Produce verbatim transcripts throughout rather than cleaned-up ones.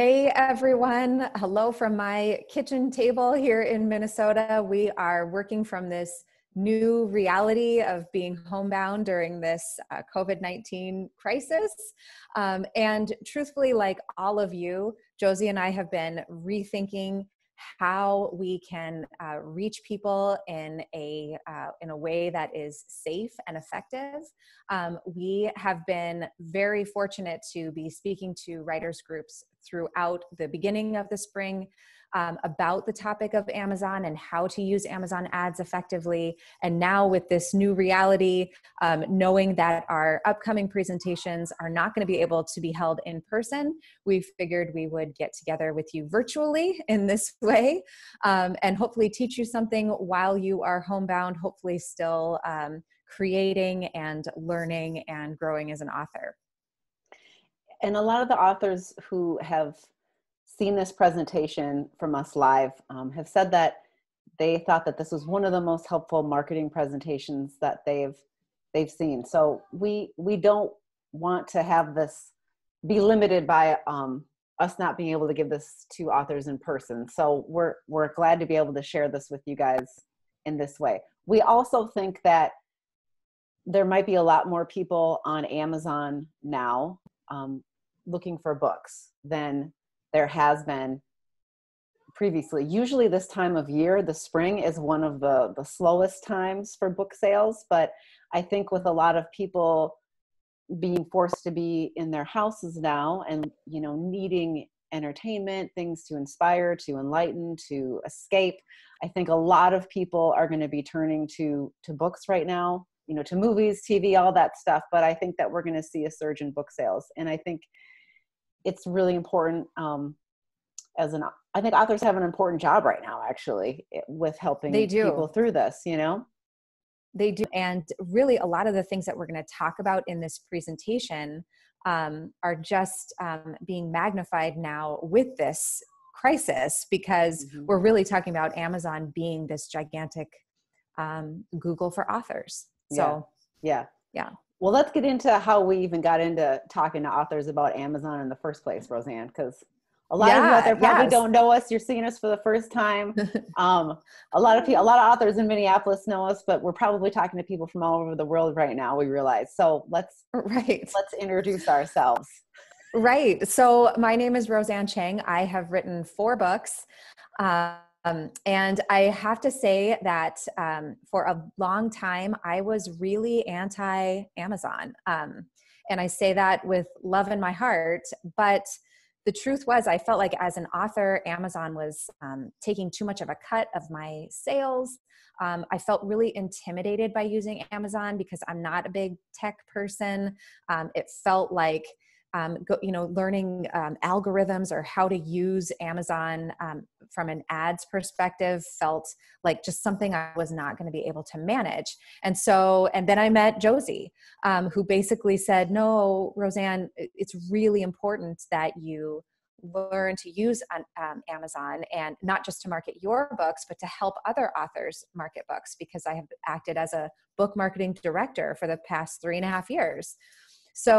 Hey everyone, hello from my kitchen table here in Minnesota. We are working from this new reality of being homebound during this uh, COVID nineteen crisis. Um, and truthfully, like all of you, Josie and I have been rethinking how we can uh, reach people in a, uh, in a way that is safe and effective. Um, we have been very fortunate to be speaking to writers groups throughout the beginning of the spring um, about the topic of Amazon and how to use Amazon ads effectively. And now with this new reality, um, knowing that our upcoming presentations are not going to be able to be held in person, we figured we would get together with you virtually in this way um, and hopefully teach you something while you are homebound, hopefully still um, creating and learning and growing as an author. And a lot of the authors who have seen this presentation from us live um, have said that they thought that this was one of the most helpful marketing presentations that they've they've seen. So we we don't want to have this be limited by um, us not being able to give this to authors in person. So we're we're glad to be able to share this with you guys in this way. We also think that there might be a lot more people on Amazon now um, looking for books than there has been previously. Usually this time of year, the spring is one of the, the slowest times for book sales, but I think with a lot of people being forced to be in their houses now and, you know, needing entertainment, things to inspire, to enlighten, to escape, I think a lot of people are going to be turning to, to books right now, you know, to movies, T V, all that stuff. But I think that we're going to see a surge in book sales. And I think it's really important um, as an, I think authors have an important job right now, actually, with helping they do. people through this, you know? They do. And really a lot of the things that we're going to talk about in this presentation um, are just um, being magnified now with this crisis, because mm-hmm. we're really talking about Amazon being this gigantic um, Google for authors. So yeah. yeah. Yeah. Well, let's get into how we even got into talking to authors about Amazon in the first place, Roseanne, because a lot yeah, of you out there probably yes. don't know us. You're seeing us for the first time. um, a lot of people, a lot of authors in Minneapolis know us, but we're probably talking to people from all over the world right now, we realize. So let's, right. let's introduce ourselves. Right. So my name is Roseanne Cheng. I have written four books. Uh, Um, and I have to say that um, for a long time, I was really anti-Amazon. Um, and I say that with love in my heart. But the truth was, I felt like as an author, Amazon was um, taking too much of a cut of my sales. Um, I felt really intimidated by using Amazon because I'm not a big tech person. Um, it felt like Um, go, you know, learning um, algorithms or how to use Amazon um, from an ads perspective felt like just something I was not going to be able to manage. And so, and then I met Josie, um, who basically said, no, Roseanne, it's really important that you learn to use on, um, Amazon, and not just to market your books, but to help other authors market books, because I have acted as a book marketing director for the past three and a half years. So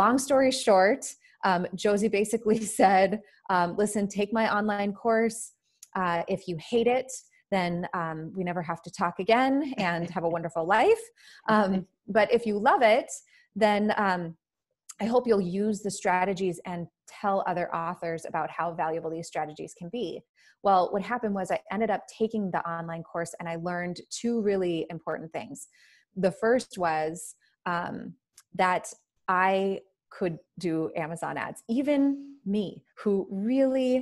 long story short, um, Josie basically said, um, listen, take my online course. Uh, if you hate it, then um, we never have to talk again and have a wonderful life. Um, but if you love it, then um, I hope you'll use the strategies and tell other authors about how valuable these strategies can be. Well, what happened was I ended up taking the online course and I learned two really important things. The first was um, that I could do Amazon ads. Even me, who really,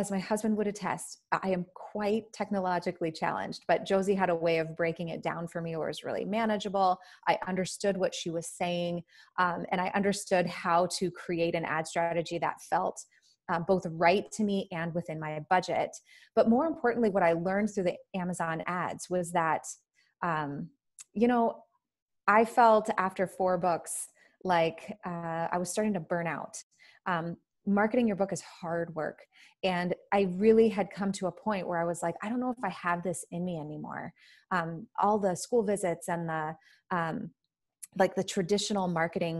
as my husband would attest, I am quite technologically challenged, but Josie had a way of breaking it down for me, or was really manageable. I understood what she was saying, um, and I understood how to create an ad strategy that felt Um, both right to me and within my budget. But more importantly, what I learned through the Amazon ads was that, um, you know, I felt after four books like uh, I was starting to burn out. Um, marketing your book is hard work. And I really had come to a point where I was like, I don't know if I have this in me anymore. Um, all the school visits and the um, like the traditional marketing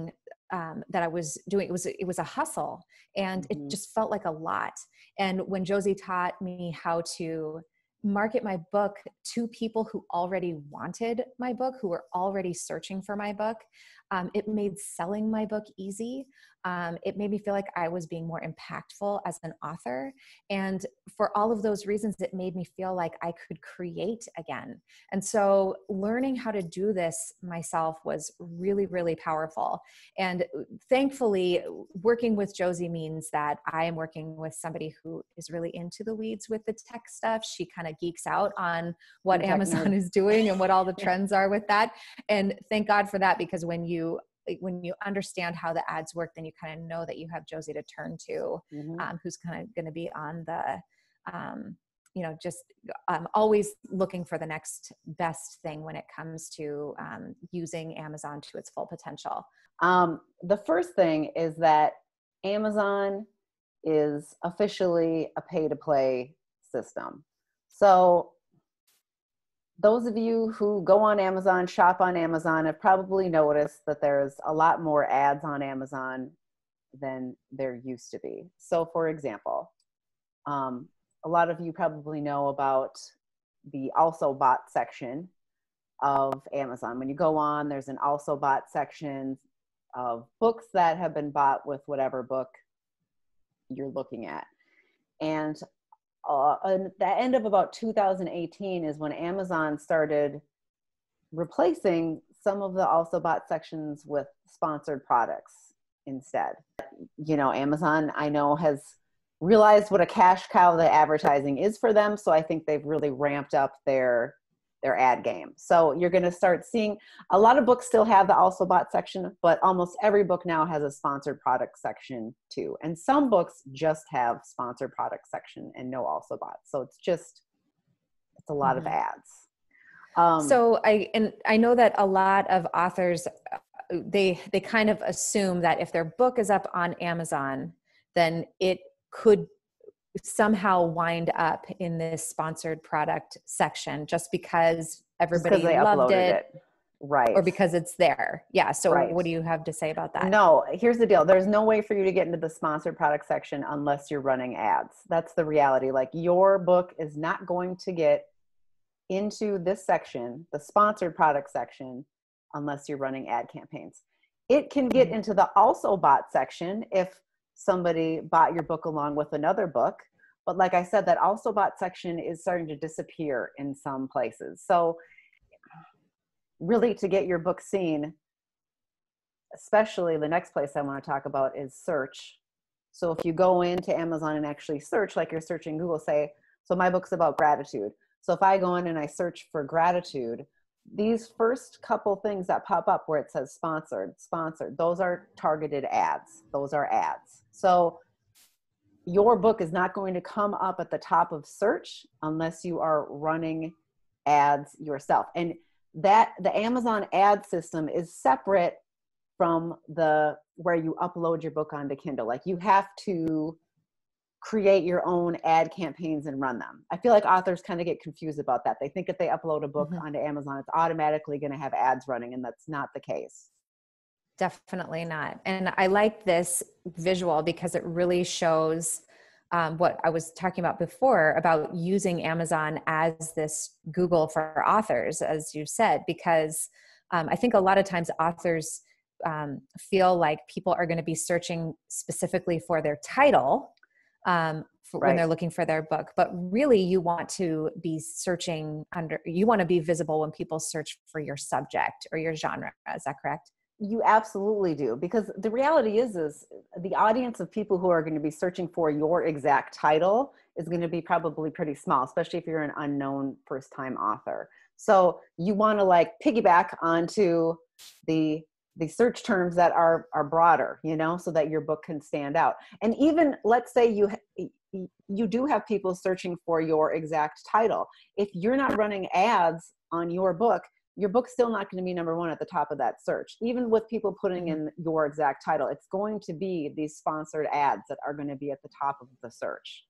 um, that I was doing. It was, it was a hustle, and mm-hmm. it just felt like a lot. And when Josie taught me how to market my book to people who already wanted my book, who were already searching for my book, um, it made selling my book easy. Um, it made me feel like I was being more impactful as an author. And for all of those reasons, it made me feel like I could create again. And so learning how to do this myself was really, really powerful. And thankfully, working with Josie means that I am working with somebody who is really into the weeds with the tech stuff. She kind of geeks out on what Amazon is doing and what all the trends are with that. And thank God for that, because when you when you understand how the ads work, then you kind of know that you have Josie to turn to, mm-hmm. um, who's kind of going to be on the, um, you know, just um, always looking for the next best thing when it comes to um, using Amazon to its full potential. Um, the first thing is that Amazon is officially a pay-to-play system. So those of you who go on Amazon, shop on Amazon, have probably noticed that there's a lot more ads on Amazon than there used to be. So for example, um, a lot of you probably know about the also bought section of Amazon. When you go on, there's an also bought section of books that have been bought with whatever book you're looking at. And Uh, and the end of about two thousand eighteen is when Amazon started replacing some of the also bought sections with sponsored products instead. You know, Amazon, I know, has realized what a cash cow the advertising is for them. So I think they've really ramped up their, their ad game. So you're going to start seeing a lot of books still have the also bought section, but almost every book now has a sponsored product section too. And some books just have sponsored product section and no also bought. So it's just, it's a lot mm-hmm. of ads. Um, so I, and I know that a lot of authors, they, they kind of assume that if their book is up on Amazon, then it could somehow wind up in this sponsored product section just because everybody just loved it, it. Right. Or because it's there. Yeah. So right. What do you have to say about that? No, here's the deal. There's no way for you to get into the sponsored product section unless you're running ads. That's the reality. Like, your book is not going to get into this section, the sponsored product section, unless you're running ad campaigns. It can get mm-hmm. into the also bought section if somebody bought your book along with another book. But like I said, that also bought section is starting to disappear in some places. So really, to get your book seen, especially the next place I want to talk about is search. So if you go into Amazon and actually search, like you're searching Google, say, so my book's about gratitude. So if I go in and I search for gratitude, these first couple things that pop up where it says sponsored, sponsored, those are targeted ads. Those are ads. So your book is not going to come up at the top of search unless you are running ads yourself. And that the Amazon ad system is separate from the where you upload your book onto Kindle. Like, you have to create your own ad campaigns and run them. I feel like authors kind of get confused about that. They think if they upload a book mm-hmm. onto Amazon, it's automatically going to have ads running, and that's not the case. Definitely not. And I like this visual because it really shows um, what I was talking about before about using Amazon as this Google for authors, as you said, because um, I think a lot of times authors um, feel like people are going to be searching specifically for their title um, for right. when they're looking for their book. But really, you want to be searching under, you want to be visible when people search for your subject or your genre. Is that correct? You absolutely do. Because the reality is, is the audience of people who are going to be searching for your exact title is going to be probably pretty small, especially if you're an unknown first time author. So you want to like piggyback onto the the search terms that are, are broader, you know, so that your book can stand out. And even let's say you, you do have people searching for your exact title. If you're not running ads on your book, your book's still not going to be number one at the top of that search. Even with people putting in your exact title, it's going to be these sponsored ads that are going to be at the top of the search.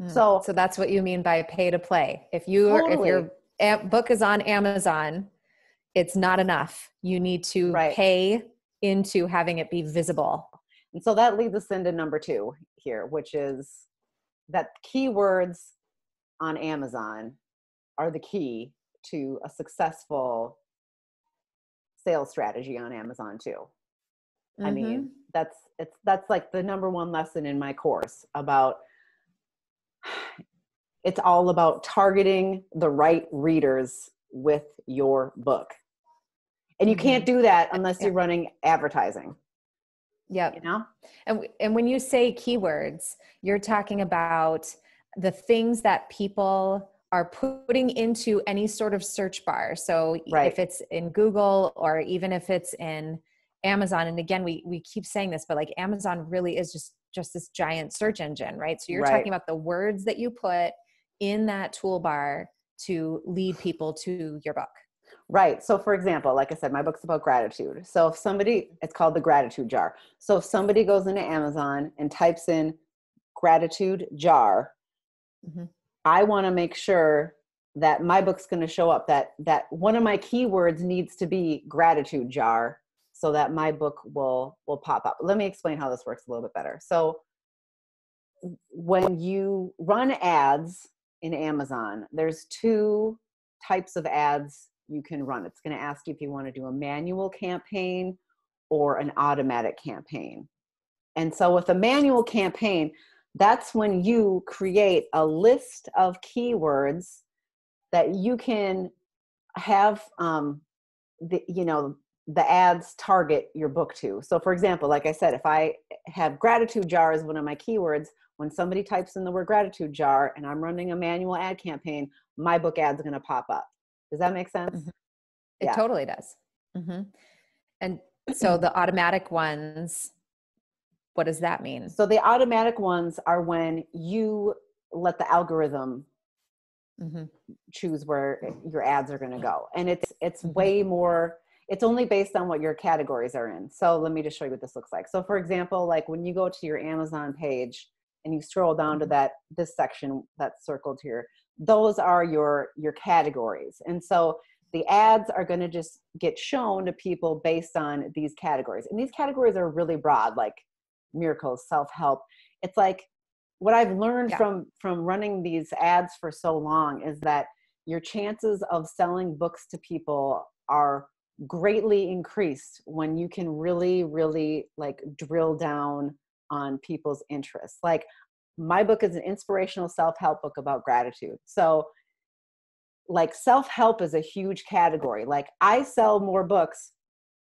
Mm. So, so that's what you mean by pay to play. If you, totally. If your book is on Amazon, it's not enough. You need to right. pay into having it be visible. And so that leads us into number two here, which is that keywords on Amazon are the key to a successful sales strategy on Amazon too. Mm-hmm. I mean, that's, it's, that's like the number one lesson in my course about, it's all about targeting the right readers with your book. And you can't do that unless you're running advertising. Yeah. You know? And, and when you say keywords, you're talking about the things that people are putting into any sort of search bar. So right. if it's in Google or even if it's in Amazon, and again, we, we keep saying this, but like Amazon really is just, just this giant search engine, right? So you're right. talking about the words that you put in that toolbar to lead people to your book. Right. So for example, like I said, my book's about gratitude. So if somebody, it's called The Gratitude Jar. So if somebody goes into Amazon and types in gratitude jar, mm-hmm. I want to make sure that my book's going to show up, that, that one of my keywords needs to be gratitude jar so that my book will, will pop up. Let me explain how this works a little bit better. So when you run ads in Amazon, there's two types of ads you can run. It's going to ask you if you want to do a manual campaign or an automatic campaign. And so with a manual campaign, that's when you create a list of keywords that you can have, um, the, you know, the ads target your book to. So for example, like I said, if I have gratitude jar as one of my keywords, when somebody types in the word gratitude jar and I'm running a manual ad campaign, my book ad's going to pop up. Does that make sense? Mm-hmm. It yeah. totally does. Mm-hmm. And so the automatic ones, what does that mean? So the automatic ones are when you let the algorithm mm-hmm. choose where your ads are going to go. And it's, it's mm-hmm. way more, it's only based on what your categories are in. So let me just show you what this looks like. So for example, like when you go to your Amazon page and you scroll down to that, this section that's circled here, those are your, your categories. And so the ads are going to just get shown to people based on these categories. And these categories are really broad, like miracles, self-help. It's like what I've learned yeah. from, from running these ads for so long is that your chances of selling books to people are greatly increased when you can really, really like drill down on people's interests. Like, my book is an inspirational self-help book about gratitude. So like self-help is a huge category. Like I sell more books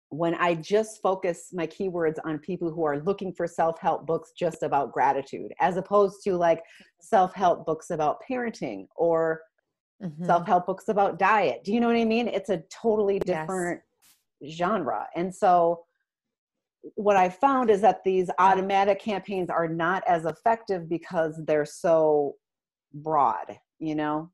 when I just focus my keywords on people who are looking for self-help books just about gratitude, as opposed to like self-help books about parenting or mm-hmm. self-help books about diet. Do you know what I mean? It's a totally different yes. genre. And so what I found is that these automatic campaigns are not as effective because they're so broad, you know?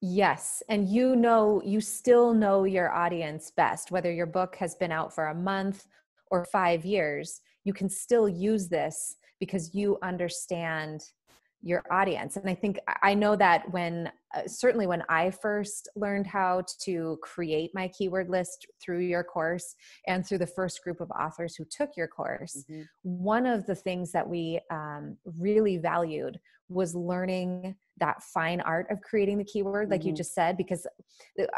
Yes. And you know, you still know your audience best, whether your book has been out for a month or five years, you can still use this because you understand your audience. And I think I know that when, uh, certainly when I first learned how to create my keyword list through your course and through the first group of authors who took your course, mm-hmm. one of the things that we um, really valued was learning that fine art of creating the keyword, like mm-hmm. you just said, because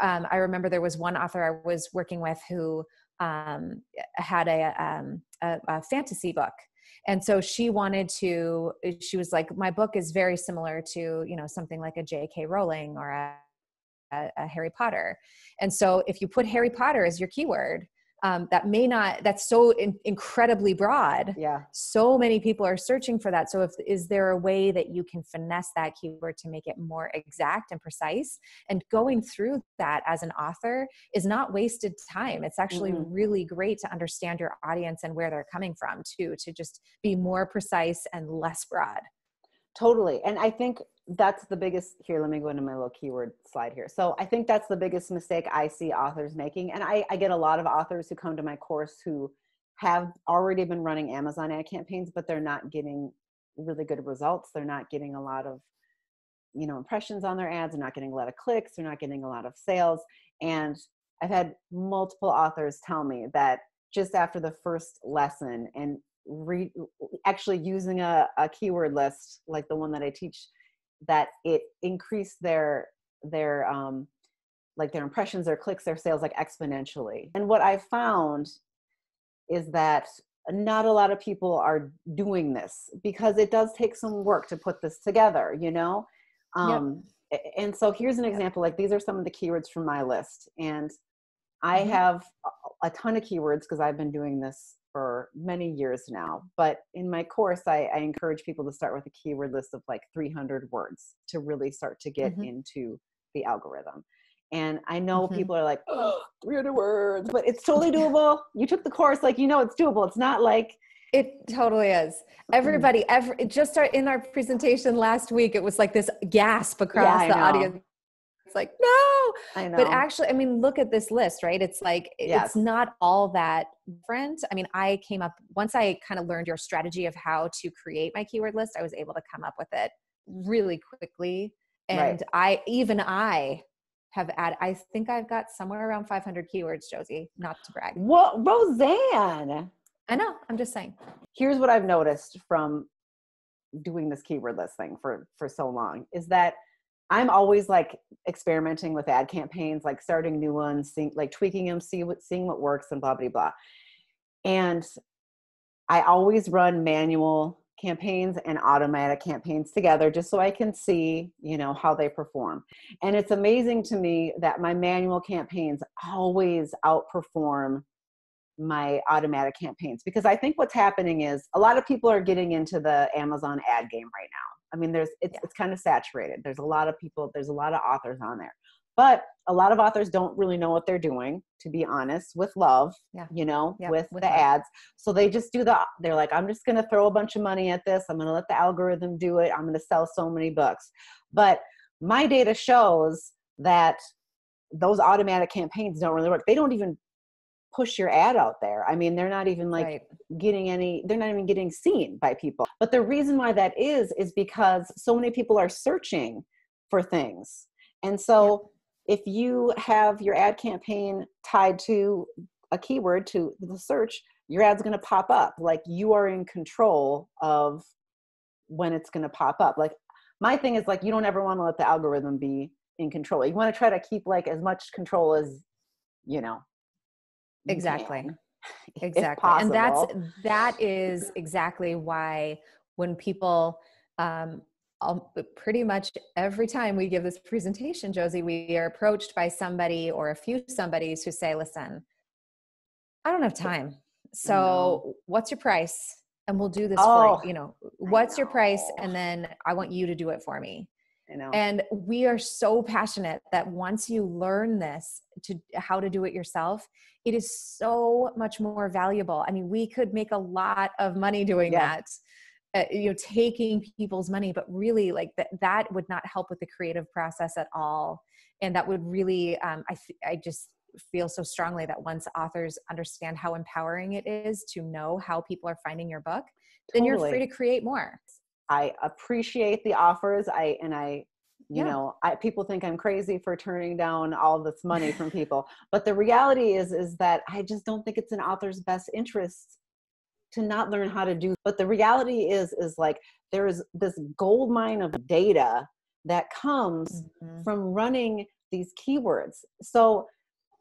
um, I remember there was one author I was working with who um, had a, um, a, a fantasy book. And so she wanted to, she was like, my book is very similar to, you know, something like a J K Rowling or a, a, a Harry Potter. And so if you put Harry Potter as your keyword, um, that may not, that's so in, incredibly broad. Yeah. So many people are searching for that. So if, is there a way that you can finesse that keyword to make it more exact and precise? And going through that as an author is not wasted time. It's actually mm-hmm. really great to understand your audience and where they're coming from too, to just be more precise and less broad. Totally. And I think that's the biggest, here, let me go into my little keyword slide here. So I think that's the biggest mistake I see authors making. And I, I get a lot of authors who come to my course who have already been running Amazon ad campaigns, but they're not getting really good results. They're not getting a lot of, you know, impressions on their ads. They're not getting a lot of clicks. They're not getting a lot of sales. And I've had multiple authors tell me that just after the first lesson and re actually using a, a keyword list like the one that I teach, that it increased their their um like their impressions, their clicks, their sales, like exponentially. And what I found is that not a lot of people are doing this because it does take some work to put this together, you know? Um, yep. And so here's an example, like these are some of the keywords from my list. And I mm-hmm. have a ton of keywords because I've been doing this for many years now. But in my course, I, I encourage people to start with a keyword list of like three hundred words to really start to get mm-hmm. into the algorithm. And I know mm-hmm. people are like, oh, three hundred words, but it's totally doable. You took the course, like, you know, it's doable. It's not like. It totally is. Everybody, every, just our, in our presentation last week, it was like this gasp across yeah, the know. audience. It's like, no, I know. But actually, I mean, look at this list, right? It's like, yes. it's not all that different. I mean, I came up, once I kind of learned your strategy of how to create my keyword list, I was able to come up with it really quickly. And right. I, even I, have added, I think I've got somewhere around five hundred keywords, Josie, not to brag. Well, Roseanne. I know, I'm just saying. Here's what I've noticed from doing this keyword list thing for, for so long is that I'm always like experimenting with ad campaigns, like starting new ones, seeing, like tweaking them, see what, seeing what works and blah, blah, blah. And I always run manual campaigns and automatic campaigns together just so I can see, you know, how they perform. And it's amazing to me that my manual campaigns always outperform my automatic campaigns, because I think what's happening is a lot of people are getting into the Amazon ad game right now. I mean, there's, it's, yeah. it's kind of saturated. There's a lot of people, there's a lot of authors on there, but a lot of authors don't really know what they're doing, to be honest, with love, yeah. you know, yeah. with, with the love. ads. So they just do the, they're like, I'm just going to throw a bunch of money at this. I'm going to let the algorithm do it. I'm going to sell so many books. But my data shows that those automatic campaigns don't really work. They don't even push your ad out there. I mean, they're not even like right. getting any, they're not even getting seen by people. But the reason why that is, is because so many people are searching for things. And so yeah. if you have your ad campaign tied to a keyword, to the search, your ad's going to pop up. Like you are in control of when it's going to pop up. Like my thing is like, you don't ever want to let the algorithm be in control. You want to try to keep like as much control as, you know. Exactly. You can, exactly. And that's, that is exactly why when people, um, I'll, pretty much every time we give this presentation, Josie, we are approached by somebody or a few somebodies who say, listen, I don't have time. So what's your price? And we'll do this oh, for you. You know, what's know. your price? And then I want you to do it for me. I know. And we are so passionate that once you learn this, to how to do it yourself, it is so much more valuable. I mean, we could make a lot of money doing yeah. that. Uh, you know, taking people's money, but really like that, that would not help with the creative process at all. And that would really, um, I, I just feel so strongly that once authors understand how empowering it is to know how people are finding your book, then totally. you're free to create more. I appreciate the offers. I, and I, you yeah. know, I, people think I'm crazy for turning down all this money from people, but the reality is, is that I just don't think it's an author's best interest to not learn how to do. But the reality is, is like, there is this gold mine of data that comes mm-hmm. from running these keywords. So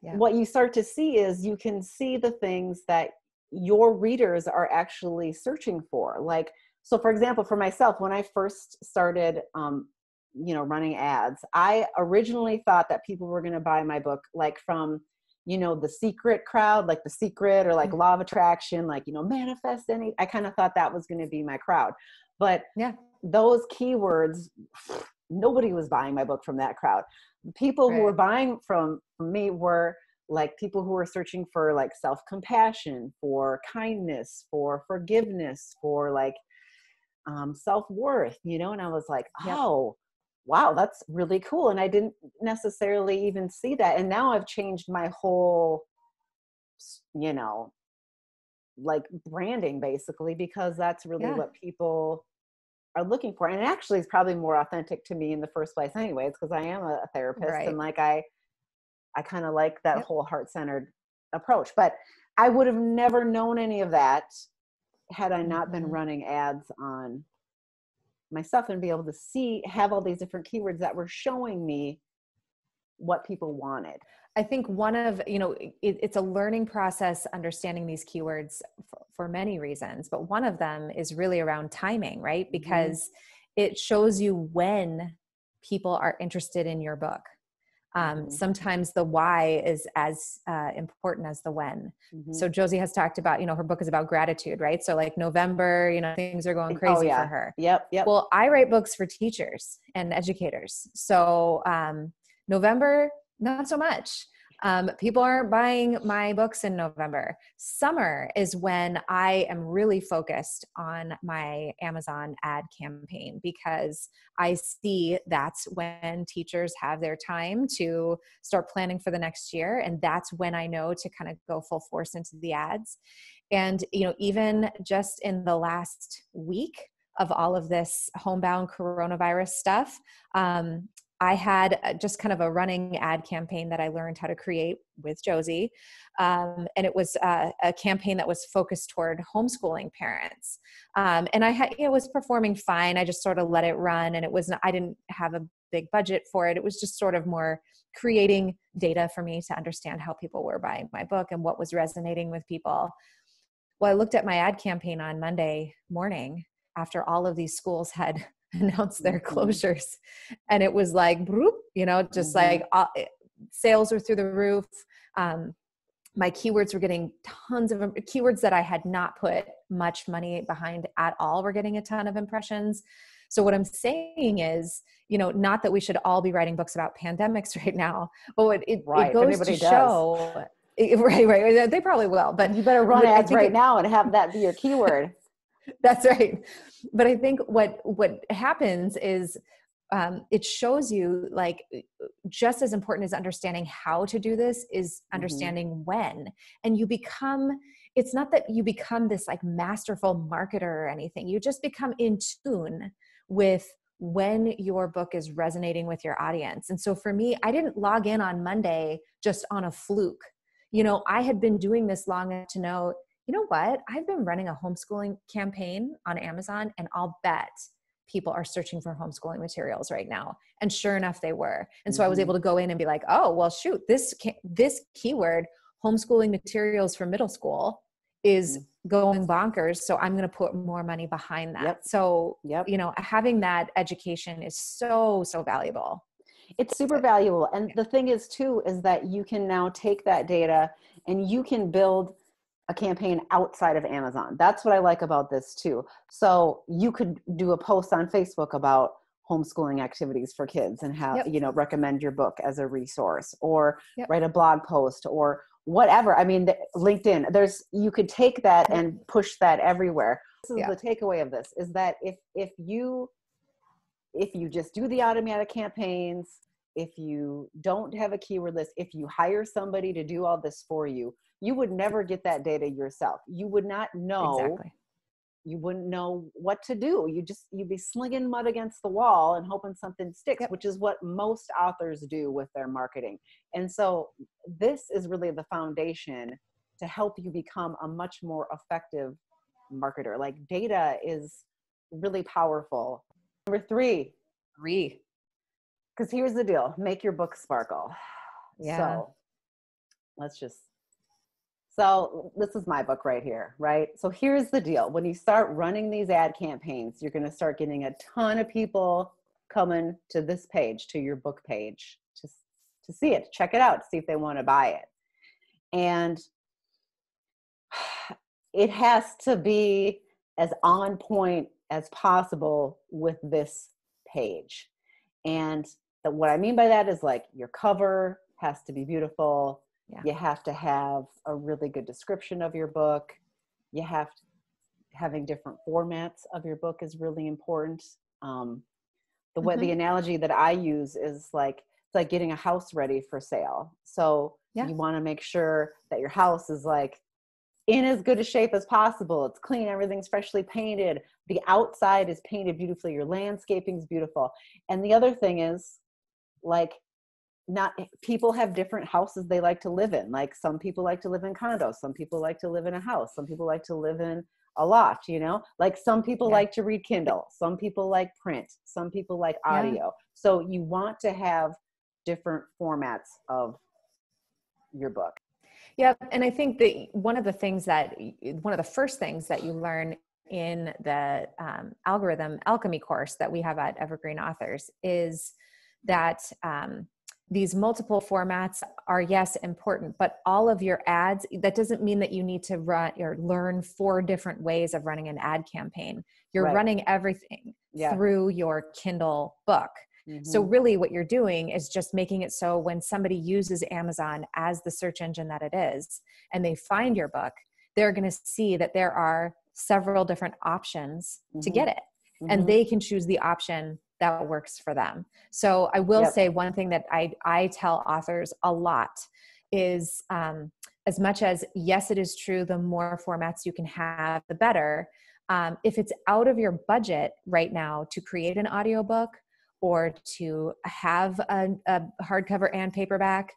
yeah. what you start to see is you can see the things that your readers are actually searching for. Like, so for example, for myself, when I first started, um, you know, running ads, I originally thought that people were going to buy my book, like from you know, the secret crowd, like the secret or like mm-hmm. law of attraction, like, you know, manifest any, I kind of thought that was going to be my crowd, but yeah. those keywords, nobody was buying my book from that crowd. People right. who were buying from me were like people who were searching for like self-compassion, for kindness, for forgiveness, for like um, self-worth, you know? And I was like, yep. oh, wow, that's really cool. And I didn't necessarily even see that. And now I've changed my whole, you know, like branding basically, because that's really yeah. what people are looking for. And it actually is probably more authentic to me in the first place anyways, because I am a therapist right. and like, I, I kind of like that yep. whole heart-centered approach, but I would have never known any of that had I not been running ads on my stuff and be able to see, have all these different keywords that were showing me what people wanted. I think one of, you know, it, it's a learning process, understanding these keywords for, for many reasons, but one of them is really around timing, right? Because mm-hmm. it shows you when people are interested in your book. Um, mm-hmm. Sometimes the why is as uh, important as the when. Mm-hmm. So Josie has talked about, you know, her book is about gratitude, right? So like November, you know, things are going crazy oh, yeah. for her. Yep, yep. Well, I write books for teachers and educators. So um, November, not so much. Um, people aren't buying my books in November. Summer is when I am really focused on my Amazon ad campaign because I see that's when teachers have their time to start planning for the next year. And that's when I know to kind of go full force into the ads. And, you know, even just in the last week of all of this homebound coronavirus stuff, um, I had just kind of a running ad campaign that I learned how to create with Josie. Um, and it was uh, a campaign that was focused toward homeschooling parents. Um, and I had, it was performing fine. I just sort of let it run, and it was not, I didn't have a big budget for it. It was just sort of more creating data for me to understand how people were buying my book and what was resonating with people. Well, I looked at my ad campaign on Monday morning after all of these schools had announced their closures. And it was like, you know, just mm-hmm. like all, sales were through the roof. Um, my keywords were getting tons of keywords that I had not put much money behind at all. Were getting a ton of impressions. So what I'm saying is, you know, not that we should all be writing books about pandemics right now, but it, right. it goes Everybody to does. show, it, right, right. They probably will, but you better run ads right it, now and have that be your keyword. That's right. But I think what, what happens is um, it shows you, like, just as important as understanding how to do this is understanding mm-hmm. when. And you become, it's not that you become this like masterful marketer or anything. You just become in tune with when your book is resonating with your audience. And so for me, I didn't log in on Monday just on a fluke. You know, I had been doing this long enough to know, you know what? I've been running a homeschooling campaign on Amazon, and I'll bet people are searching for homeschooling materials right now. And sure enough, they were. And so mm-hmm. I was able to go in and be like, oh, well, shoot, this this keyword, homeschooling materials for middle school, is mm-hmm. going bonkers. So I'm going to put more money behind that. Yep. So, yep. you know, having that education is so, so valuable. It's super valuable. And the thing is, too, is that you can now take that data and you can build a campaign outside of Amazon. That's what I like about this too. So you could do a post on Facebook about homeschooling activities for kids and how, yep. you know, recommend your book as a resource, or yep. write a blog post or whatever. I mean, LinkedIn, there's, you could take that and push that everywhere. This is yeah. the takeaway of this, is that if, if you, if you just do the automatic campaigns, if you don't have a keyword list, if you hire somebody to do all this for you, you would never get that data yourself. You would not know, exactly. you wouldn't know what to do. You just, you'd be slinging mud against the wall and hoping something sticks, yep. which is what most authors do with their marketing. And so this is really the foundation to help you become a much more effective marketer. Like, data is really powerful. Number three. Three. Because here's the deal, make your book sparkle. Yeah. So let's just, So this is my book right here, right? So here's the deal. When you start running these ad campaigns, you're going to start getting a ton of people coming to this page, to your book page, just to see it, check it out, see if they want to buy it. And it has to be as on point as possible with this page. And the, what I mean by that is, like, your cover has to be beautiful. Yeah. You have to have a really good description of your book. You have to, having different formats of your book is really important. Um, the way mm-hmm. the analogy that I use is, like, it's like getting a house ready for sale. So yeah. you want to make sure that your house is, like, in as good a shape as possible. It's clean. Everything's freshly painted. The outside is painted beautifully. Your landscaping's beautiful. And the other thing is, like, not people have different houses they like to live in. Like some people like to live in condos, some people like to live in a house, some people like to live in a lot, you know, like some people yeah. like to read Kindle, some people like print, some people like audio. Yeah. So you want to have different formats of your book. Yeah. And I think that one of the things that, one of the first things that you learn in the um, Algorithm Alchemy course that we have at Evergreen Authors is that um, these multiple formats are, yes, important, but all of your ads, that doesn't mean that you need to run or learn four different ways of running an ad campaign. You're right. running everything yeah. through your Kindle book. Mm-hmm. So really what you're doing is just making it so when somebody uses Amazon as the search engine that it is, and they find your book, they're going to see that there are several different options mm-hmm. to get it. Mm-hmm. And they can choose the option that works for them. So I will yep. say one thing that I, I tell authors a lot is um, as much as, yes, it is true, the more formats you can have, the better. Um, if it's out of your budget right now to create an audiobook or to have a, a hardcover and paperback,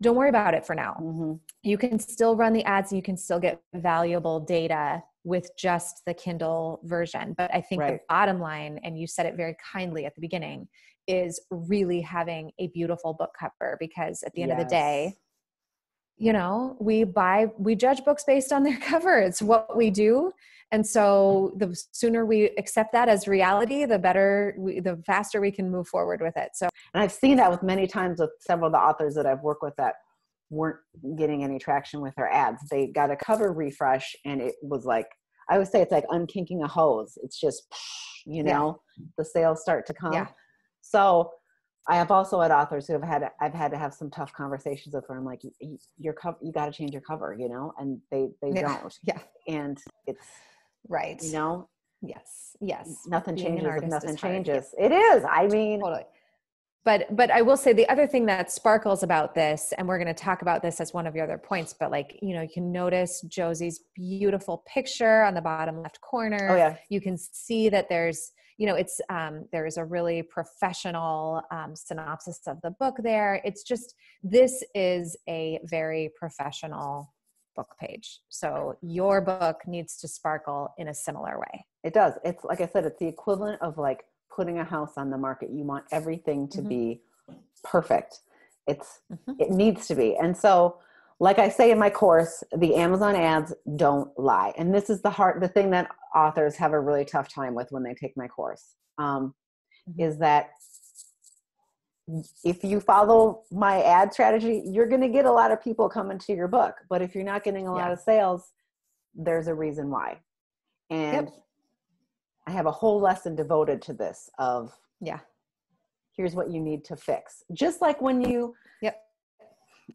don't worry about it for now. Mm-hmm. You can still run the ads and you can still get valuable data with just the Kindle version. But I think right. the bottom line, and you said it very kindly at the beginning, is really having a beautiful book cover, because at the end yes. of the day, you know, we buy, we judge books based on their cover. It's what we do. And so the sooner we accept that as reality, the better, we, the faster we can move forward with it. So, and I've seen that with many times with several of the authors that I've worked with that weren't getting any traction with their ads. They got a cover refresh and it was like, I would say it's like unkinking a hose. It's just, you know, yeah. the sales start to come. Yeah. So I have also had authors who have had, I've had to have some tough conversations with where I'm like, your cover, you got to change your cover, you know, and they, they yeah. don't. Yeah. And it's right. You know? Yes. Yes. Nothing changes. If nothing changes. Yeah. It is. I mean, totally. But, but I will say the other thing that sparkles about this, and we're going to talk about this as one of your other points, but like, you know, you can notice Josie's beautiful picture on the bottom left corner. Oh, yeah. You can see that there's, you know, it's, um, there is a really professional um, synopsis of the book there. It's just, this is a very professional book page. So your book needs to sparkle in a similar way. It does. It's like I said, it's the equivalent of like putting a house on the market. You want everything to mm-hmm. be perfect. It's, mm-hmm. it needs to be. And so, like I say in my course, the Amazon ads don't lie. And this is the hard, the thing that authors have a really tough time with when they take my course, um, mm-hmm. is that if you follow my ad strategy, you're going to get a lot of people coming to your book, but if you're not getting a lot yeah. of sales, there's a reason why. And yep. I have a whole lesson devoted to this of, yeah, here's what you need to fix. Just like when you yep.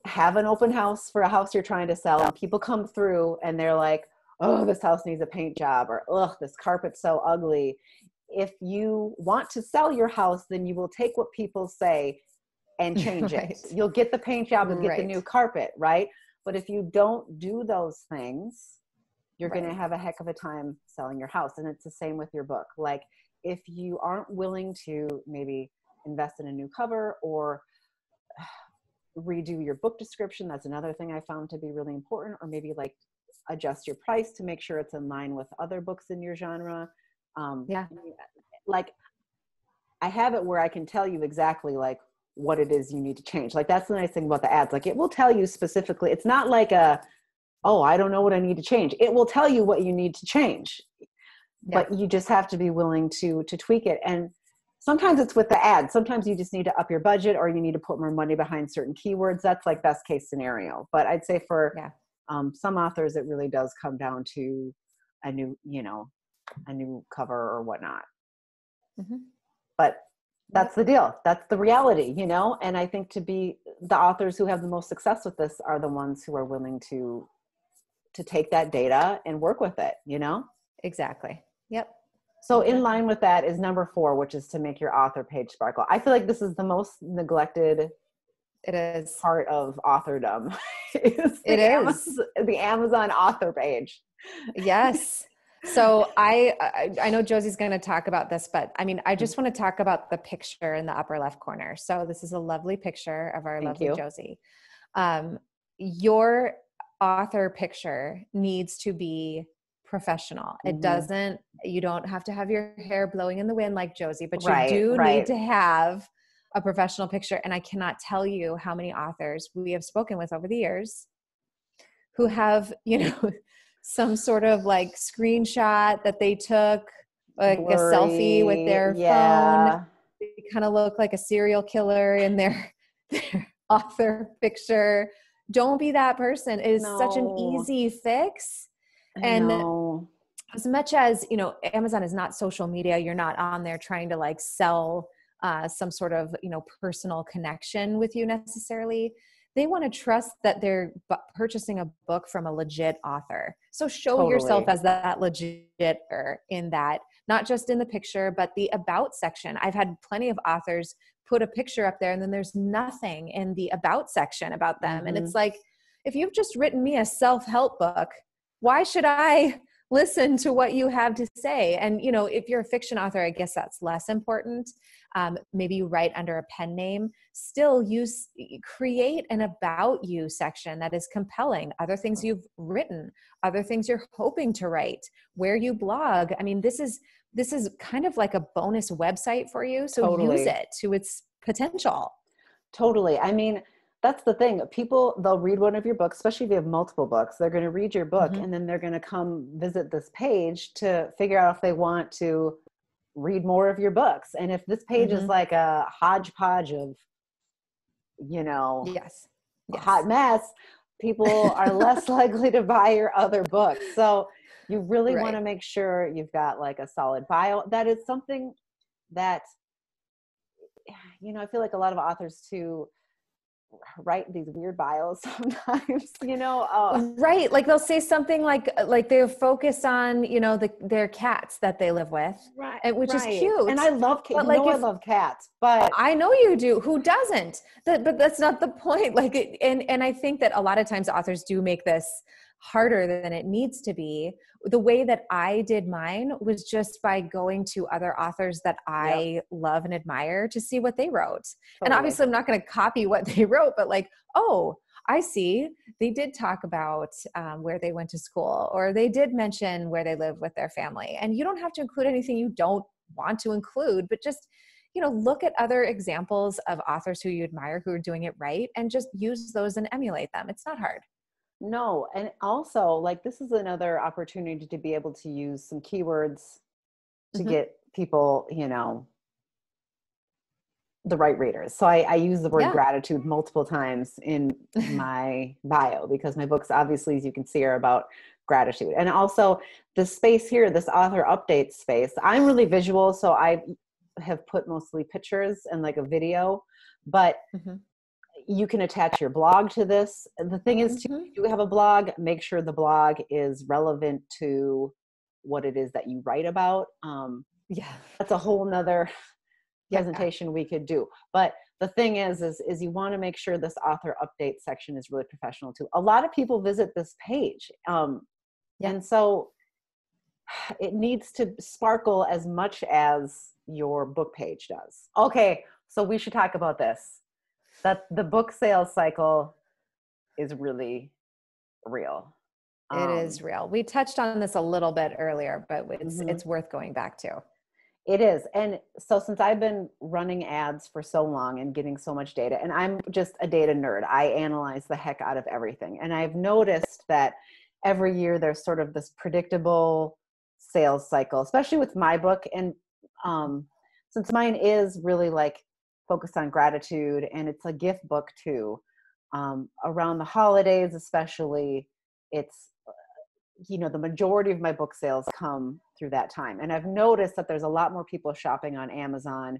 have an open house for a house you're trying to sell, people come through and they're like, oh, this house needs a paint job, or ugh, this carpet's so ugly. If you want to sell your house, then you will take what people say and change right. it. You'll get the paint job and get right. the new carpet, right? But if you don't do those things, you're right. going to have a heck of a time selling your house. And it's the same with your book. Like if you aren't willing to maybe invest in a new cover or redo your book description, that's another thing I found to be really important, or maybe like adjust your price to make sure it's in line with other books in your genre. Um, yeah. Like I have it where I can tell you exactly like what it is you need to change. Like that's the nice thing about the ads. Like it will tell you specifically. It's not like a, oh, I don't know what I need to change. It will tell you what you need to change, yeah. but you just have to be willing to, to tweak it. And sometimes it's with the ad. Sometimes you just need to up your budget or you need to put more money behind certain keywords. That's like best case scenario. But I'd say for yeah. um, some authors, it really does come down to a new, you know, a new cover or whatnot. Mm-hmm. But that's the deal. That's the reality, you know? And I think to be the authors who have the most success with this are the ones who are willing to, to take that data and work with it, you know? Exactly. Yep. So in line with that is number four, which is to make your author page sparkle. I feel like this is the most neglected it is part of authordom. It is. Amaz- the Amazon author page. Yes. So I, I I know Josie's going to talk about this, but I mean, I just want to talk about the picture in the upper left corner. So this is a lovely picture of our Thank lovely you. Josie. Um, your author picture needs to be professional. It mm-hmm. doesn't, you don't have to have your hair blowing in the wind like Josie, but you right, do right. need to have a professional picture. And I cannot tell you how many authors we have spoken with over the years who have, you know, some sort of like screenshot that they took, like Blurry. a selfie with their yeah. phone. They kind of look like a serial killer in their, their author picture. Don't be that person. It is no. such an easy fix. And no. as much as, you know, Amazon is not social media, you're not on there trying to like sell uh, some sort of, you know, personal connection with you necessarily. They want to trust that they're bu- purchasing a book from a legit author. So show totally. yourself as that legit-er in that, not just in the picture, but the about section. I've had plenty of authors put a picture up there and then there's nothing in the about section about them. Mm-hmm. And it's like, if you've just written me a self-help book, why should I listen to what you have to say? And, you know, if you're a fiction author, I guess that's less important. Um, maybe you write under a pen name. Still, use create an about you section that is compelling. Other things you've written, other things you're hoping to write, where you blog. I mean, this is this is kind of like a bonus website for you. So totally. use it to its potential. Totally. I mean, that's the thing. People, they'll read one of your books, especially if you have multiple books. They're going to read your book mm-hmm. and then they're going to come visit this page to figure out if they want to read more of your books. And if this page mm-hmm. is like a hodgepodge of, you know, yes, yes. hot mess, people are less likely to buy your other books. So you really right. want to make sure you've got like a solid bio. That is something that, you know, I feel like a lot of authors too write these weird bios sometimes, you know? Um, right. Like they'll say something like, like they'll focus on, you know, the, their cats that they live with, right, and, which right. is cute. And I love cats. You like know if, I love cats, but I know you do. Who doesn't? That, but that's not the point. Like, it, and, and I think that a lot of times authors do make this harder than it needs to be. The way that I did mine was just by going to other authors that I yep. love and admire to see what they wrote. Totally. And obviously I'm not going to copy what they wrote, but like, oh, I see. They did talk about um, where they went to school, or they did mention where they live with their family. And you don't have to include anything you don't want to include, but just, you know, look at other examples of authors who you admire, who are doing it right, and just use those and emulate them. It's not hard. No. And also, like, this is another opportunity to be able to use some keywords to mm-hmm. get people, you know, the right readers. So I, I use the word yeah. gratitude multiple times in my bio, because my books, obviously, as you can see, are about gratitude. And also the space here, this author update space, I'm really visual. So I have put mostly pictures and like a video, but mm-hmm. you can attach your blog to this. The thing is, too, mm-hmm. if you have a blog, make sure the blog is relevant to what it is that you write about. Um, yeah, that's a whole nother yeah. presentation we could do. But the thing is, is, is you want to make sure this author update section is really professional too. A lot of people visit this page. Um, yeah. And so it needs to sparkle as much as your book page does. Okay. So we should talk about this. That the book sales cycle is really real. Um, it is real. We touched on this a little bit earlier, but it's mm-hmm. it's worth going back to. It is. And so since I've been running ads for so long and getting so much data, and I'm just a data nerd, I analyze the heck out of everything. And I've noticed that every year there's sort of this predictable sales cycle, especially with my book. And um, since mine is really like focused on gratitude, and it's a gift book too. Um, around the holidays, especially, it's, you know, the majority of my book sales come through that time. And I've noticed that there's a lot more people shopping on Amazon,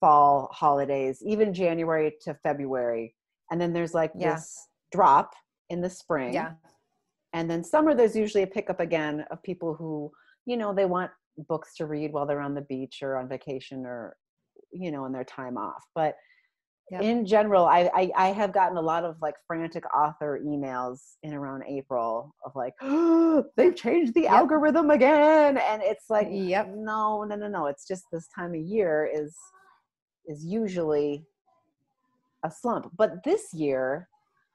fall holidays, even January to February. And then there's like yeah. this drop in the spring. Yeah. And then summer, there's usually a pickup again of people who, you know, they want books to read while they're on the beach or on vacation, or you know, in their time off. But Yep. In general, I, I I have gotten a lot of like frantic author emails in around April of like, oh, they've changed the yep. algorithm again. And it's like, yep. no, no, no, no. It's just this time of year is is usually a slump. But this year,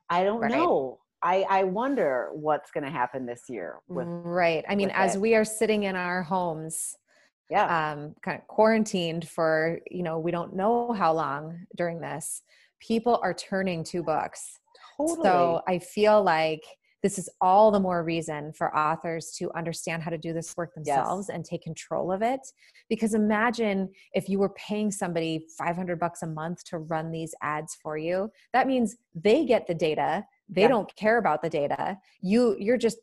I don't right. know. I, I wonder what's going to happen this year. With, right. I mean, as it. we are sitting in our homes, yeah, um, kind of quarantined for, you know, we don't know how long during this, people are turning to books. Totally. So I feel like this is all the more reason for authors to understand how to do this work themselves yes. and take control of it. Because imagine if you were paying somebody five hundred bucks a month to run these ads for you, that means they get the data. They yeah. don't care about the data. You, you're just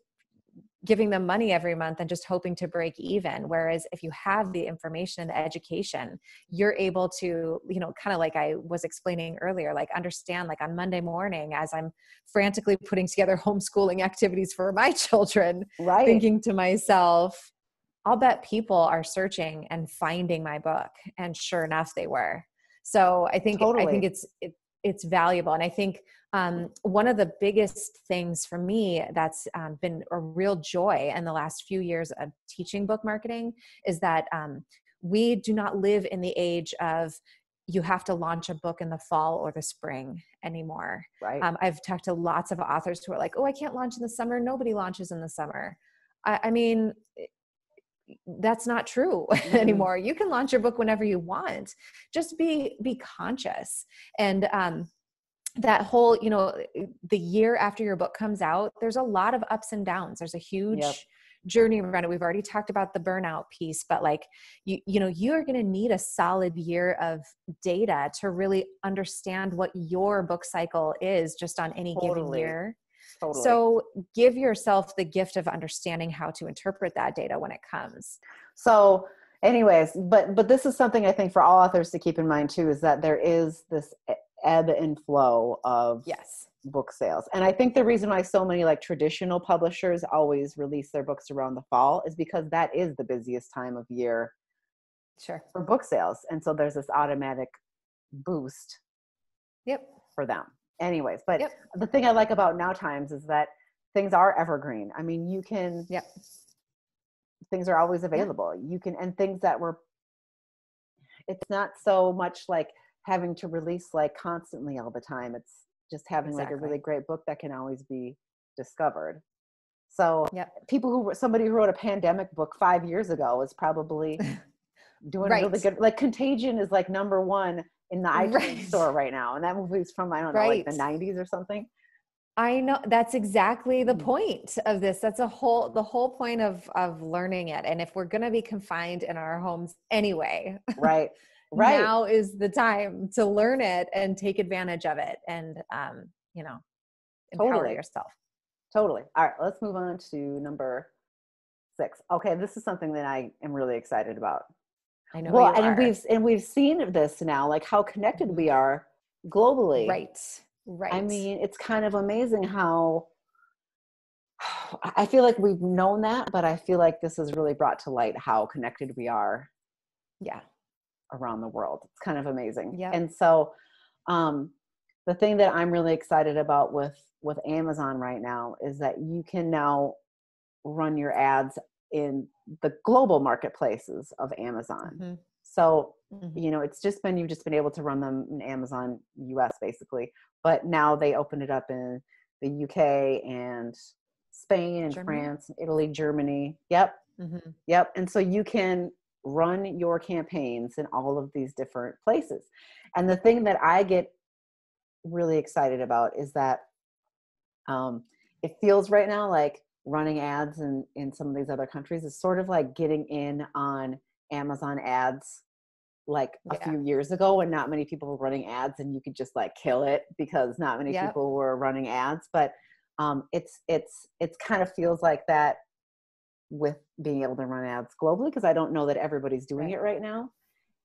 giving them money every month and just hoping to break even. Whereas if you have the information and the education, you're able to, you know, kind of like I was explaining earlier, like understand, like on Monday morning, as I'm frantically putting together homeschooling activities for my children, right. thinking to myself, I'll bet people are searching and finding my book. And sure enough, they were. So I think, totally. I think it's, it, it's valuable. And I think um, one of the biggest things for me that's um, been a real joy in the last few years of teaching book marketing is that um, we do not live in the age of you have to launch a book in the fall or the spring anymore. Right. Um, I've talked to lots of authors who are like, oh, I can't launch in the summer. Nobody launches in the summer. I, I mean, that's not true mm-hmm. anymore. You can launch your book whenever you want. Just be, be conscious. And, um, that whole, you know, the year after your book comes out, there's a lot of ups and downs. There's a huge yep. journey around it. We've already talked about the burnout piece, but like, you, you know, you're going to need a solid year of data to really understand what your book cycle is just on any totally. given year. Totally. So give yourself the gift of understanding how to interpret that data when it comes. So anyways, but, but this is something I think for all authors to keep in mind too, is that there is this ebb and flow of yes. book sales. And I think the reason why so many like traditional publishers always release their books around the fall is because that is the busiest time of year sure. for book sales. And so there's this automatic boost yep. for them. Anyways, but yep. the thing I like about Now Times is that things are evergreen. I mean, you can, yep. things are always available. Yep. You can, and things that were, it's not so much like having to release like constantly all the time. It's just having exactly. like a really great book that can always be discovered. So yep. people who, somebody who wrote a pandemic book five years ago is probably doing right. really good. Like Contagion is like number one in the iTunes right. store right now. And that movie's from, I don't know, right. like the nineties or something. I know. That's exactly the point of this. That's a whole, the whole point of, of learning it. And if we're going to be confined in our homes anyway, right, right. now is the time to learn it and take advantage of it and, um, you know, empower totally. yourself. Totally. All right, let's move on to number six. Okay. This is something that I am really excited about. I know. Well, and are. we've and we've seen this now, like how connected we are globally. Right. Right. I mean, it's kind of amazing how I feel like we've known that, but I feel like this has really brought to light how connected we are. Yeah. Around the world. It's kind of amazing. Yeah. And so um, the thing that I'm really excited about with with Amazon right now is that you can now run your ads in the global marketplaces of Amazon. Mm-hmm. So, mm-hmm. you know, it's just been, you've just been able to run them in Amazon U S basically, but now they opened it up in the U K and Spain and Germany. France, Italy, Germany. Yep. Mm-hmm. Yep. And so you can run your campaigns in all of these different places. And the thing that I get really excited about is that um, it feels right now like running ads in, in some of these other countries is sort of like getting in on Amazon ads like a yeah. few years ago when not many people were running ads and you could just like kill it because not many yep. people were running ads. But um, it's, it's, it's kind of feels like that with being able to run ads globally because I don't know that everybody's doing right. it right now.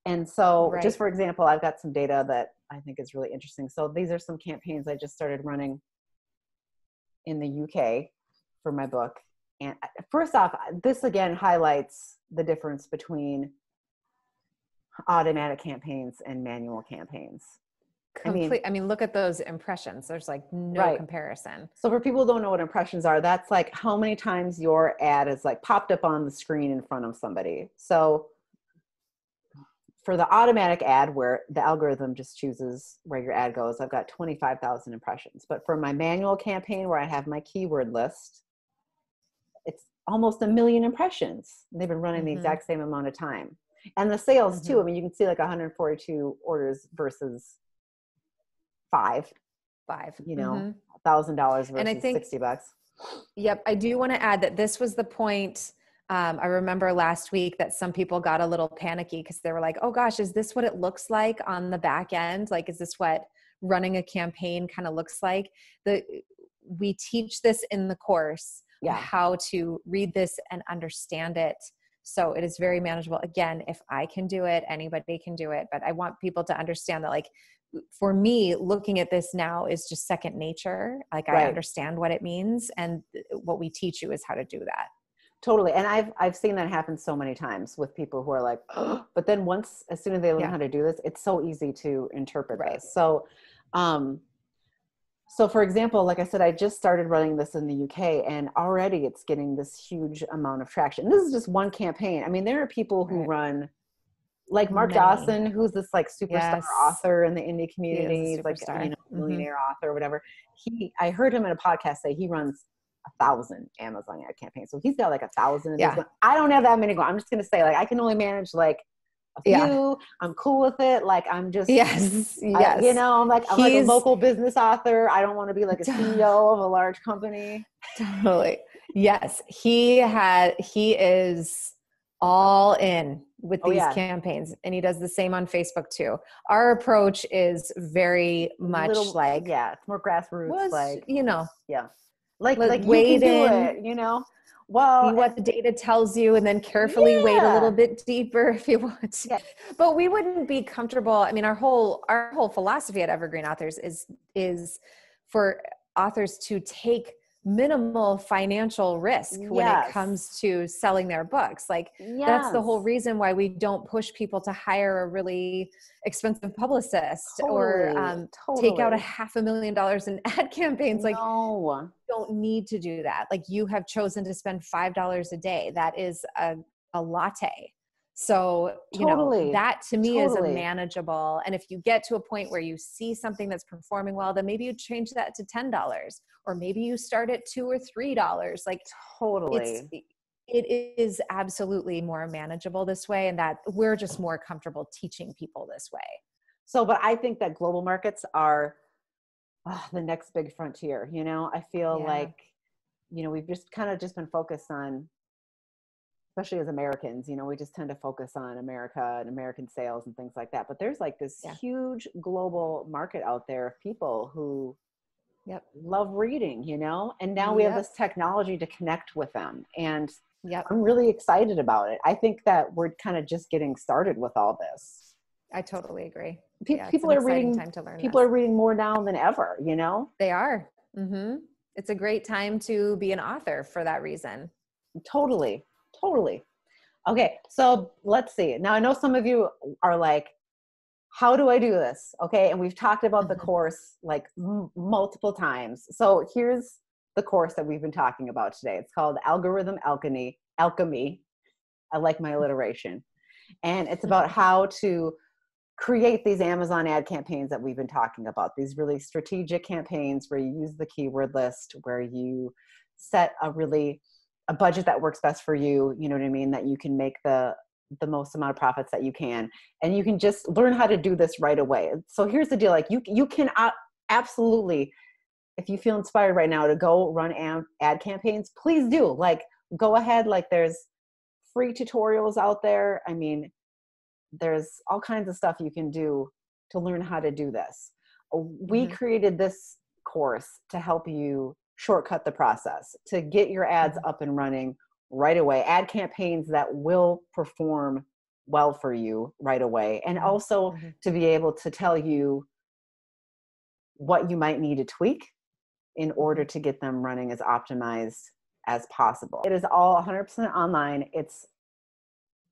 And so right. just for example, I've got some data that I think is really interesting. So these are some campaigns I just started running in the U K for my book. And first off, this again highlights the difference between automatic campaigns and manual campaigns. Complete. I mean, I mean, look at those impressions. There's like no right. comparison. So for people who don't know what impressions are, that's like how many times your ad is like popped up on the screen in front of somebody. So for the automatic ad where the algorithm just chooses where your ad goes, I've got twenty-five thousand impressions. But for my manual campaign where I have my keyword list, it's almost a million impressions. They've been running mm-hmm. the exact same amount of time. And the sales mm-hmm. too. I mean, you can see like one hundred forty-two orders versus Five, five, you know, a thousand dollars versus and I think, sixty bucks. Yep. I do want to add that this was the point. Um, I remember last week that some people got a little panicky because they were like, oh gosh, is this what it looks like on the back end? Like, is this what running a campaign kind of looks like? The, we teach this in the course, yeah. how to read this and understand it. So it is very manageable. Again, if I can do it, anybody can do it, but I want people to understand that like, for me, looking at this now is just second nature. Like right. I understand what it means, and what we teach you is how to do that. Totally. And I've, I've seen that happen so many times with people who are like, oh, but then once, as soon as they learn yeah. how to do this, it's so easy to interpret right. this. So, um, so for example, like I said, I just started running this in the U K, and already it's getting this huge amount of traction. This is just one campaign. I mean, there are people who right. run like Mark Many. Dawson, who's this like superstar yes. author in the indie community, like you know, millionaire mm-hmm. author or whatever. He, I heard him in a podcast say he runs a thousand Amazon ad campaigns. So he's got like a thousand. Yeah. I don't have that many. I'm just going to say like, I can only manage like a few. Yeah. I'm cool with it. Like I'm just, yes, I, yes. you know, I'm like, I'm he's, like a local business author. I don't want to be like a C E O of a large company. Totally. Yes. He had, he is all in with these oh, yeah. campaigns, and he does the same on Facebook too. Our approach is very much Little, like yeah, it's more grassroots, was, like you know, yeah, like like, like wait you can do in, it, you know, well what and, the data tells you, and then carefully yeah. wade a little bit deeper if you want to. Yeah. But we wouldn't be comfortable. I mean, our whole our whole philosophy at Evergreen Authors is is for authors to take minimal financial risk yes. when it comes to selling their books. Like yes. that's the whole reason why we don't push people to hire a really expensive publicist totally, or um, totally. take out a half a million dollars in ad campaigns. Like no. you don't need to do that. Like you have chosen to spend five dollars a day. That is a, a latte. So, you totally. know, that to me totally. is a manageable. And if you get to a point where you see something that's performing well, then maybe you change that to ten dollars, or maybe you start at two or three dollars. Like totally. It's, it is absolutely more manageable this way, and that we're just more comfortable teaching people this way. So, but I think that global markets are oh, the next big frontier. You know, I feel yeah. like, you know, we've just kind of just been focused on, especially as Americans, you know, we just tend to focus on America and American sales and things like that. But there's like this yeah. huge global market out there of people who yep. love reading, you know, and now we yep. have this technology to connect with them. And yep. I'm really excited about it. I think that we're kind of just getting started with all this. I totally agree. Pe- yeah, people are reading, time to learn people this. are reading more now than ever, you know? They are. Mm-hmm. It's a great time to be an author for that reason. Totally. Totally. Okay. So let's see. Now I know some of you are like, how do I do this? Okay. And we've talked about the course like m- multiple times. So here's the course that we've been talking about today. It's called Algorithm Alchemy. Alchemy. I like my alliteration. And it's about how to create these Amazon ad campaigns that we've been talking about, these really strategic campaigns where you use the keyword list, where you set a really a budget that works best for you, you know what I mean, that you can make the the most amount of profits that you can. And you can just learn how to do this right away. So here's the deal, like you you can absolutely, if you feel inspired right now to go run am, ad campaigns, please do. Like go ahead, like there's free tutorials out there. I mean, there's all kinds of stuff you can do to learn how to do this. We mm-hmm. created this course to help you shortcut the process, to get your ads up and running right away, ad campaigns that will perform well for you right away, and also mm-hmm. to be able to tell you what you might need to tweak in order to get them running as optimized as possible. It is all one hundred percent online. It's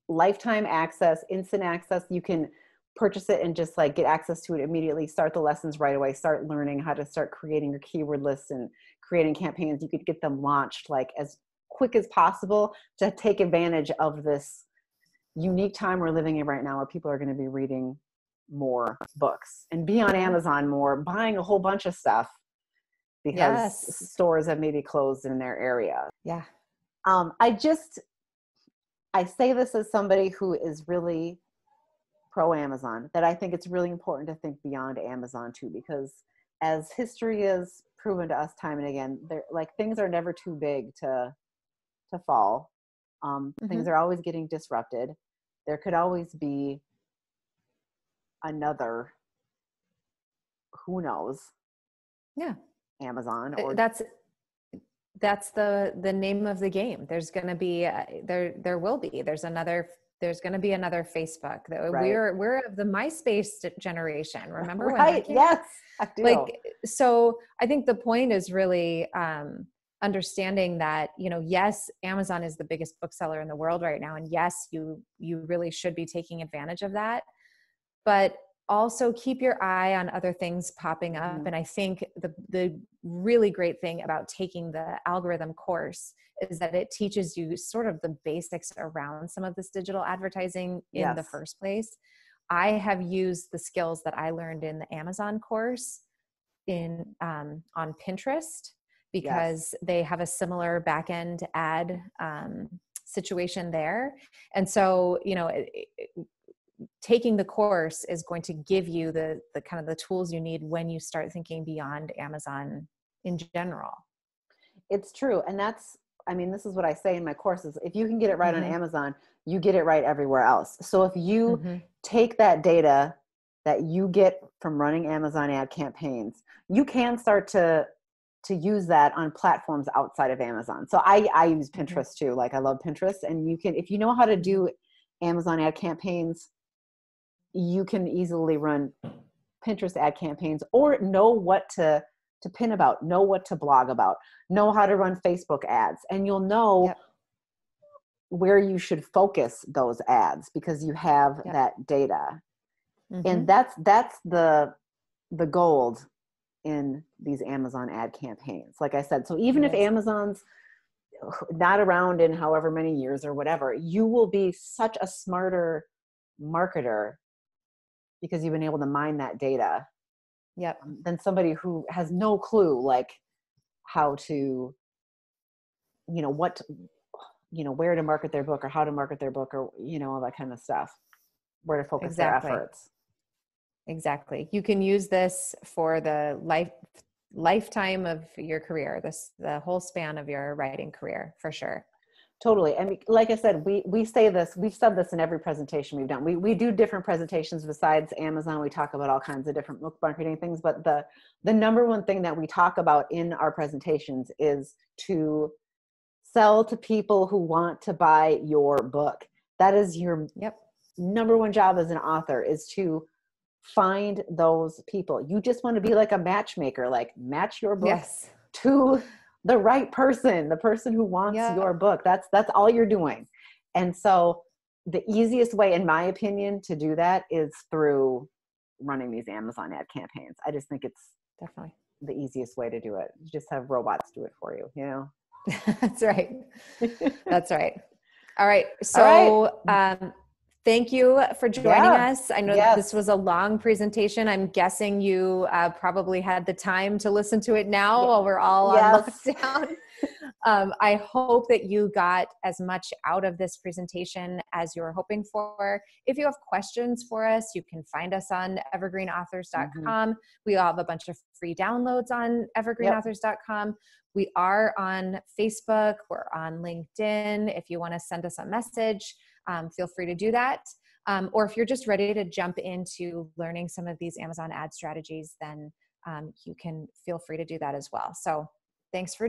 lifetime access, instant access. You can purchase it and just like get access to it immediately, start the lessons right away, start learning how to start creating your keyword lists and creating campaigns. You could get them launched like as quick as possible to take advantage of this unique time we're living in right now where people are going to be reading more books and be on Amazon more, buying a whole bunch of stuff because yes. stores have maybe closed in their area. Yeah. Um, I just, I say this as somebody who is really pro Amazon, that I think it's really important to think beyond Amazon too, because as history is proven to us time and again, they're like, things are never too big to, to fall. Um, mm-hmm. Things are always getting disrupted. There could always be another, who knows? Yeah. Amazon. Or that's, that's the, the name of the game. There's going to be, uh, there, there will be, there's another, there's going to be another Facebook. Right. We're, we're of the MySpace generation. Remember? Right. When yes. I do. Like, so I think the point is really, um, understanding that, you know, yes, Amazon is the biggest bookseller in the world right now. And yes, you, you really should be taking advantage of that, but also keep your eye on other things popping up. Mm. And I think the, the really great thing about taking the algorithm course is that it teaches you sort of the basics around some of this digital advertising in yes. the first place. I have used the skills that I learned in the Amazon course in, um, on Pinterest because yes. they have a similar back-end ad, um, situation there. And so, you know, it, it, taking the course is going to give you the, the kind of the tools you need when you start thinking beyond Amazon in general. It's true. And that's, I mean, this is what I say in my courses. If you can get it right mm-hmm. on Amazon, you get it right everywhere else. So if you mm-hmm. take that data that you get from running Amazon ad campaigns, you can start to, to use that on platforms outside of Amazon. So I, I use Pinterest too. Like I love Pinterest, and you can, if you know how to do Amazon ad campaigns, you can easily run Pinterest ad campaigns, or know what to, to pin about, know what to blog about, know how to run Facebook ads, and you'll know yep. where you should focus those ads because you have yep. that data. Mm-hmm. And that's, that's the, the gold in these Amazon ad campaigns. Like I said, so even yes. if Amazon's not around in however many years or whatever, you will be such a smarter marketer because you've been able to mine that data. Yep. Than somebody who has no clue, like how to, you know, what, you know, where to market their book or how to market their book or, you know, all that kind of stuff, where to focus exactly. their efforts. Exactly. You can use this for the life, lifetime of your career, this, the whole span of your writing career for sure. Totally. I mean, like I said, we, we say this, we've said this in every presentation we've done. We, we do different presentations besides Amazon. We talk about all kinds of different book marketing things, but the, the number one thing that we talk about in our presentations is to sell to people who want to buy your book. That is your yep. number one job as an author, is to find those people. You just want to be like a matchmaker, like match your book yes. to the right person, the person who wants yeah. your book. That's, that's all you're doing. And so the easiest way, in my opinion, to do that is through running these Amazon ad campaigns. I just think it's definitely the easiest way to do it. You just have robots do it for you, you know? That's right. That's right. All right. So, all right. um, thank you for joining yeah. us. I know yes. that this was a long presentation. I'm guessing you uh, probably had the time to listen to it now yes. while we're all yes. on lockdown. um, I hope that you got as much out of this presentation as you were hoping for. If you have questions for us, you can find us on evergreen authors dot com. Mm-hmm. We have a bunch of free downloads on evergreen authors dot com. Yep. We are on Facebook. We're on LinkedIn. If you want to send us a message, Um, feel free to do that. Um, or if you're just ready to jump into learning some of these Amazon ad strategies, then um, you can feel free to do that as well. So thanks for